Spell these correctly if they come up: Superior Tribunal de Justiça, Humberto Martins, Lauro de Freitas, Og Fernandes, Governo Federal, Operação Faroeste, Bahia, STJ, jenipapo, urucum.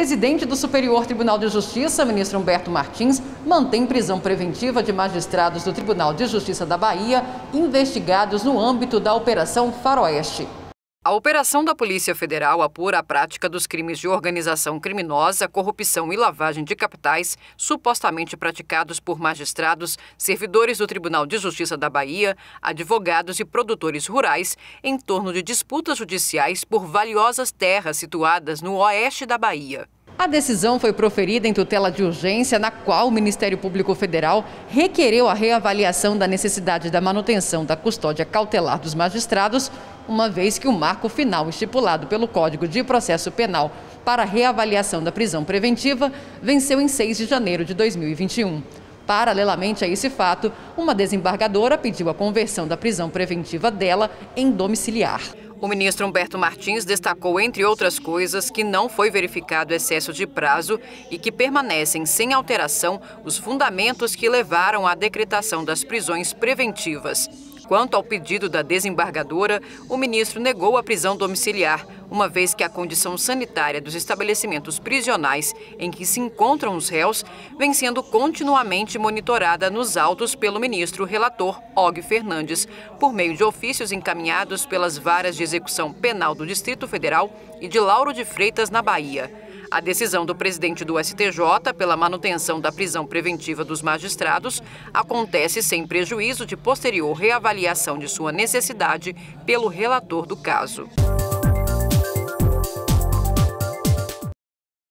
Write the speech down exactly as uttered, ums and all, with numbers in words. presidente do Superior Tribunal de Justiça, ministro Humberto Martins, mantém prisão preventiva de magistrados do Tribunal de Justiça da Bahia, investigados no âmbito da Operação Faroeste. A operação da Polícia Federal apura a prática dos crimes de organização criminosa, corrupção e lavagem de capitais, supostamente praticados por magistrados, servidores do Tribunal de Justiça da Bahia, advogados e produtores rurais, em torno de disputas judiciais por valiosas terras situadas no oeste da Bahia. A decisão foi proferida em tutela de urgência, na qual o Ministério Público Federal requereu a reavaliação da necessidade da manutenção da custódia cautelar dos magistrados, uma vez que o marco final estipulado pelo Código de Processo Penal para a reavaliação da prisão preventiva venceu em seis de janeiro de dois mil e vinte e um. Paralelamente a esse fato, uma desembargadora pediu a conversão da prisão preventiva dela em domiciliar. O ministro Humberto Martins destacou, entre outras coisas, que não foi verificado excesso de prazo e que permanecem sem alteração os fundamentos que levaram à decretação das prisões preventivas. Quanto ao pedido da desembargadora, o ministro negou a prisão domiciliar, uma vez que a condição sanitária dos estabelecimentos prisionais em que se encontram os réus vem sendo continuamente monitorada nos autos pelo ministro relator Og Fernandes, por meio de ofícios encaminhados pelas varas de execução penal do Distrito Federal e de Lauro de Freitas, na Bahia. A decisão do presidente do S T J pela manutenção da prisão preventiva dos magistrados acontece sem prejuízo de posterior reavaliação de sua necessidade pelo relator do caso.